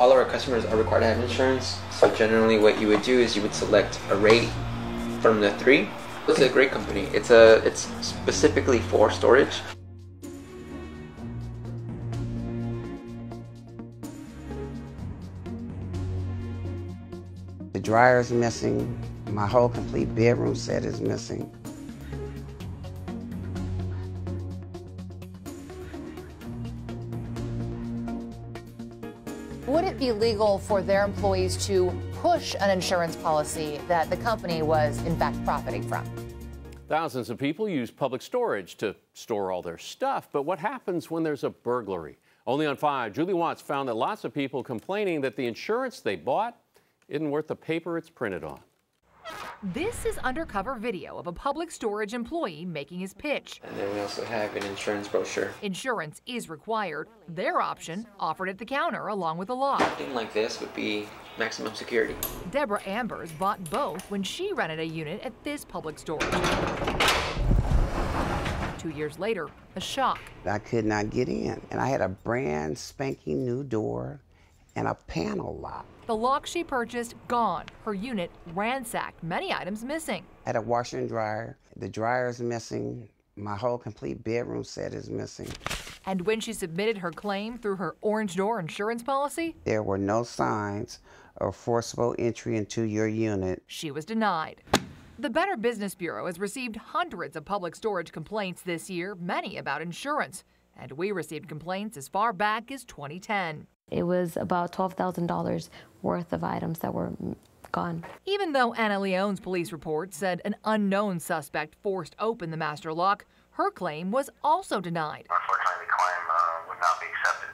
all of our customers are required to have insurance. So generally what you would do is you would select a rate from the three. It's a great company. It's specifically for storage. The dryer is missing. My whole complete bedroom set is missing. Would it be legal for their employees to push an insurance policy that the company was, in fact, profiting from? Thousands of people use Public Storage to store all their stuff, but what happens when there's a burglary? Only on 5, Julie Watts found that lots of people complaining that the insurance they bought isn't worth the paper it's printed on. This is undercover video of a Public Storage employee making his pitch. And then we also have an insurance brochure. Insurance is required. Their option, offered at the counter along with a lock. Something like this would be maximum security. Deborah Ambers bought both when she rented a unit at this Public Storage. 2 years later, a shock. I could not get in, and I had a brand spanking new door and a panel lock. The lock she purchased, gone. Her unit ransacked, many items missing. I had a washer and dryer. The dryer is missing. My whole complete bedroom set is missing. And when she submitted her claim through her Orange Door insurance policy, there were no signs of forcible entry into your unit. She was denied. The Better Business Bureau has received hundreds of Public Storage complaints this year, many about insurance. And we received complaints as far back as 2010. It was about $12,000 worth of items that were gone. Even though Ana Leon's police report said an unknown suspect forced open the master lock, her claim was also denied. Unfortunately, the claim would not be accepted.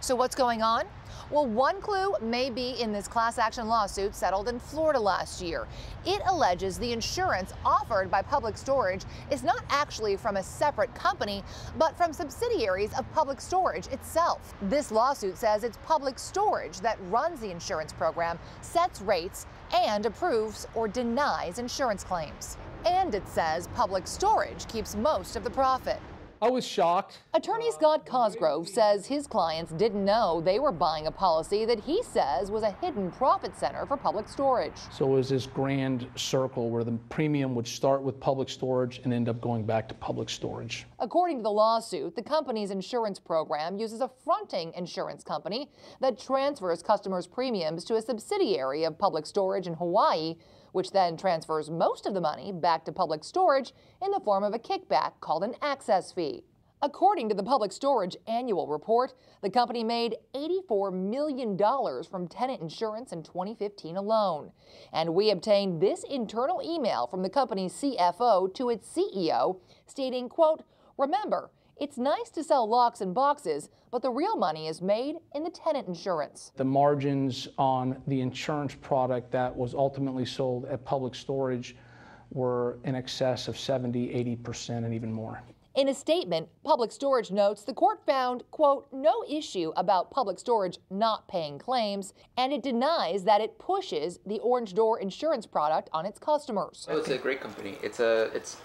So what's going on? Well, one clue may be in this class action lawsuit settled in Florida last year. It alleges the insurance offered by Public Storage is not actually from a separate company, but from subsidiaries of Public Storage itself. This lawsuit says it's Public Storage that runs the insurance program, sets rates, and approves or denies insurance claims. And it says Public Storage keeps most of the profit. I was shocked. Attorney Scott Cosgrove says his clients didn't know they were buying a policy that he says was a hidden profit center for Public Storage. So it was this grand circle where the premium would start with Public Storage and end up going back to Public Storage. According to the lawsuit, the company's insurance program uses a fronting insurance company that transfers customers' premiums to a subsidiary of Public Storage in Hawaii, which then transfers most of the money back to Public Storage in the form of a kickback called an access fee. According to the Public Storage annual report, the company made $84 million from tenant insurance in 2015 alone. And we obtained this internal email from the company's CFO to its CEO stating, quote, "Remember, it's nice to sell locks and boxes, but the real money is made in the tenant insurance." The margins on the insurance product that was ultimately sold at Public Storage were in excess of 70–80% and even more. In a statement, Public Storage notes the court found, quote, "no issue about Public Storage not paying claims," and it denies that it pushes the Orange Door insurance product on its customers. Oh, it's a great company. It's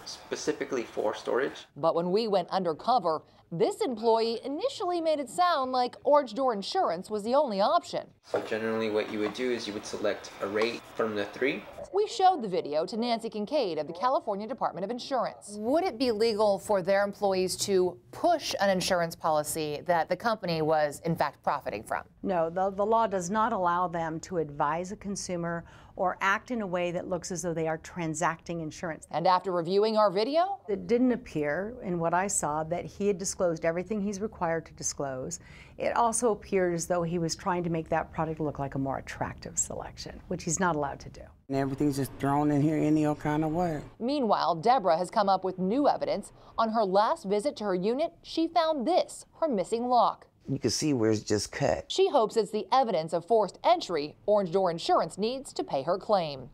specifically for storage. But when we went undercover, this employee initially made it sound like Orange Door insurance was the only option. So generally what you would do is you would select a rate from the three. We showed the video to Nancy Kincaid of the California Department of Insurance. Would it be legal for their employees to push an insurance policy that the company was, in fact, profiting from? No, the law does not allow them to advise a consumer or act in a way that looks as though they are transacting insurance. And after reviewing our video, it didn't appear in what I saw that he had disclosed everything he's required to disclose. It also appeared as though he was trying to make that product look like a more attractive selection, which he's not allowed to do. And everything's just thrown in here any old kind of way. Meanwhile, Deborah has come up with new evidence. On her last visit to her unit, she found this, her missing lock. You can see where it's just cut. She hopes it's the evidence of forced entry Orange Door Insurance needs to pay her claim.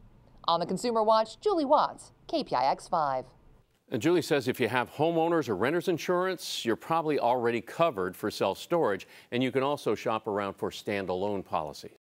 On the Consumer Watch, Julie Watts, KPIX5. And Julie says if you have homeowners or renters insurance, you're probably already covered for self-storage, and you can also shop around for standalone policies.